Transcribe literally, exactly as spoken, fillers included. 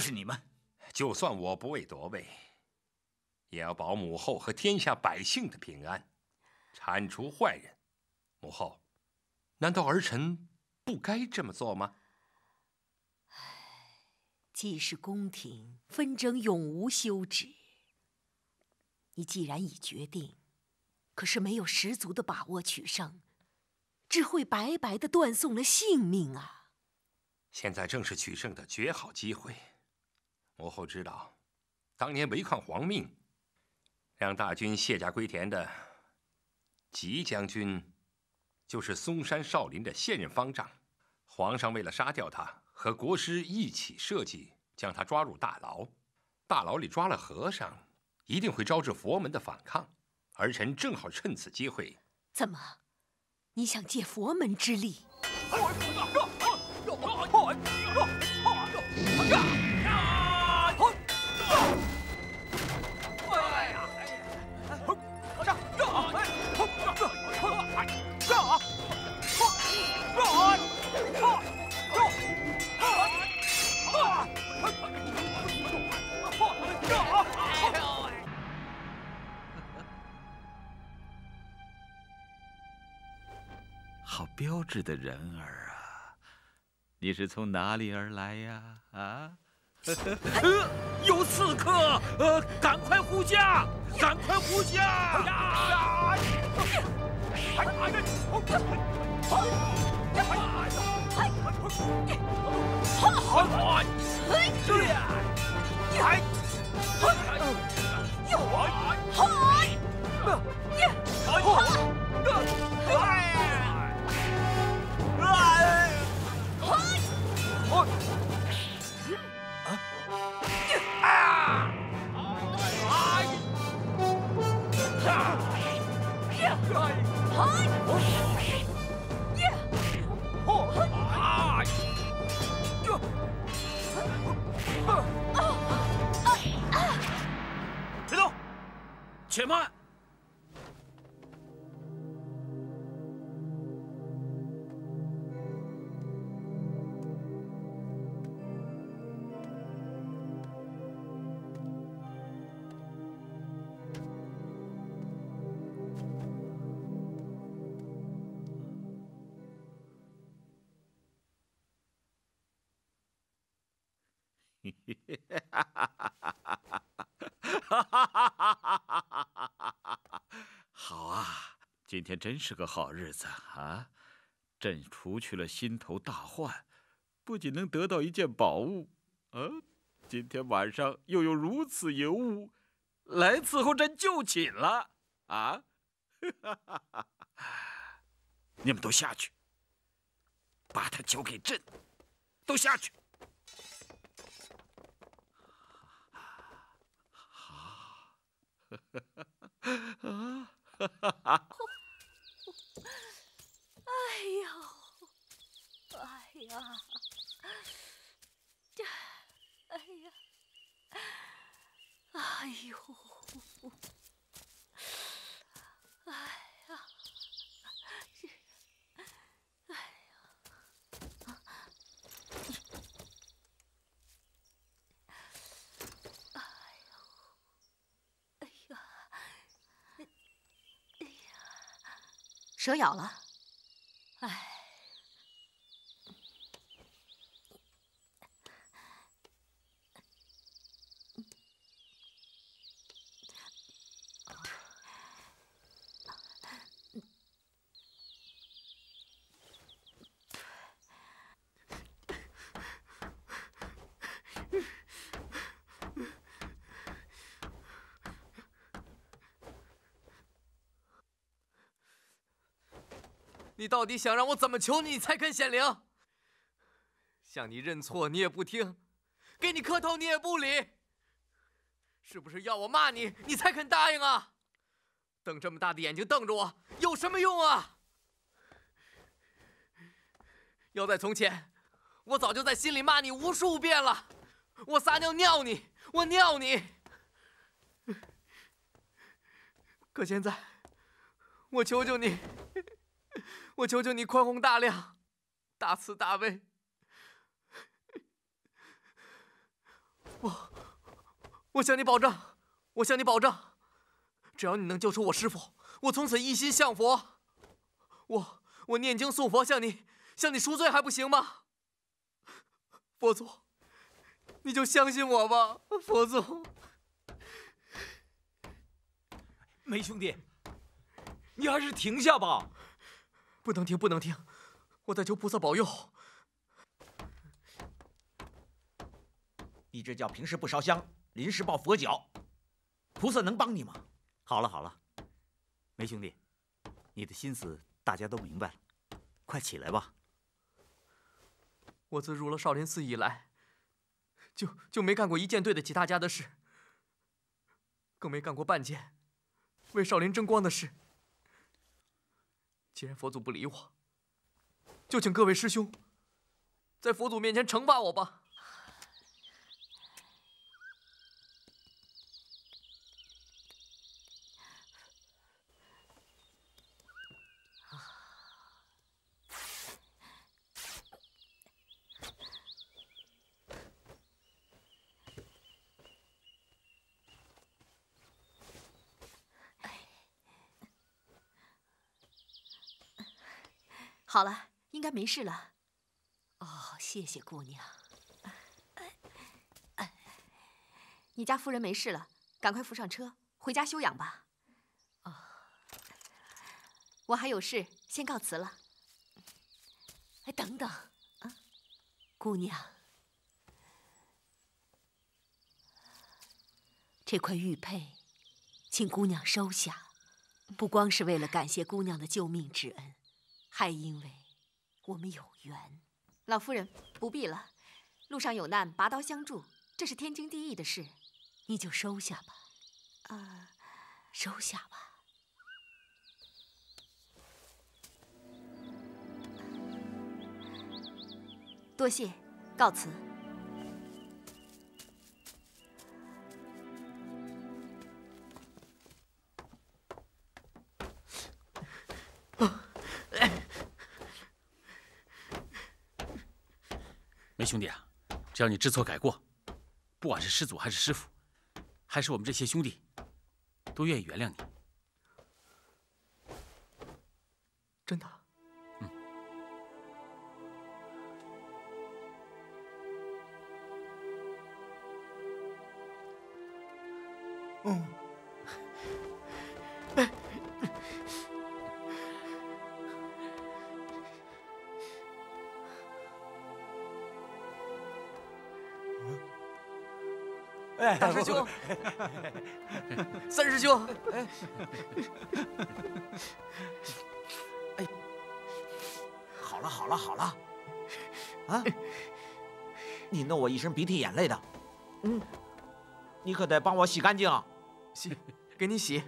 就是你们！就算我不为夺位，也要保母后和天下百姓的平安，铲除坏人。母后，难道儿臣不该这么做吗？唉，既是宫廷，纷争永无休止。你既然已决定，可是没有十足的把握取胜，只会白白的断送了性命啊！ 现在正是取胜的绝好机会。母后知道，当年违抗皇命，让大军卸甲归田的吉将军，就是嵩山少林的现任方丈。皇上为了杀掉他，和国师一起设计将他抓入大牢。大牢里抓了和尚，一定会招致佛门的反抗。儿臣正好趁此机会。怎么，你想借佛门之力？哎 好标致的人儿啊！ 你是从哪里而来呀？啊！呃，有刺客！呃，赶快护驾！赶快护驾！别动！且慢！ 好啊，今天真是个好日子啊！朕除去了心头大患，不仅能得到一件宝物，啊，今天晚上又有如此尤物来伺候朕就寝了啊！你们都下去，把他交给朕，都下去。 啊！哎呦，哎呀，这，哎呀，哎呦，哎呀，这，哎呀，哎呦，哎呀！ 蛇咬了，哎，你到底想让我怎么求你，你才肯显灵？向你认错你也不听，给你磕头你也不理，是不是要我骂你，你才肯答应啊？瞪这么大的眼睛瞪着我，有什么用啊？要在从前，我早就在心里骂你无数遍了，我撒尿尿你，我尿你。可现在，我求求你。 我求求你宽宏大量，大慈大悲。我，我向你保证，我向你保证，只要你能救出我师父，我从此一心向佛。我我念经诵佛，向你向你赎罪还不行吗？佛祖，你就相信我吧，佛祖。梅兄弟，你还是停下吧，不能停，不能停，我在求菩萨保佑。 你这叫平时不烧香，临时抱佛脚，菩萨能帮你吗？好了好了，梅兄弟，你的心思大家都明白了，快起来吧。我自入了少林寺以来，就就没干过一件对得起大家的事，更没干过半件为少林争光的事。既然佛祖不理我，就请各位师兄在佛祖面前惩罚我吧。 好了，应该没事了。哦，谢谢姑娘。你家夫人没事了，赶快扶上车，回家休养吧。哦，我还有事，先告辞了。哎，等等啊，姑娘，这块玉佩，请姑娘收下，不光是为了感谢姑娘的救命之恩。 还因为我们有缘，老夫人不必了。路上有难，拔刀相助，这是天经地义的事，你就收下吧。啊，收下吧。 多谢，告辞。啊 梅兄弟啊，只要你知错改过，不管是师祖还是师父，还是我们这些兄弟，都愿意原谅你。真的？嗯。嗯。哎。 大师兄，三师兄，哎，好了好了好了，啊，你弄我一身鼻涕眼泪的，嗯，你可得帮我洗干净啊，洗，给你洗。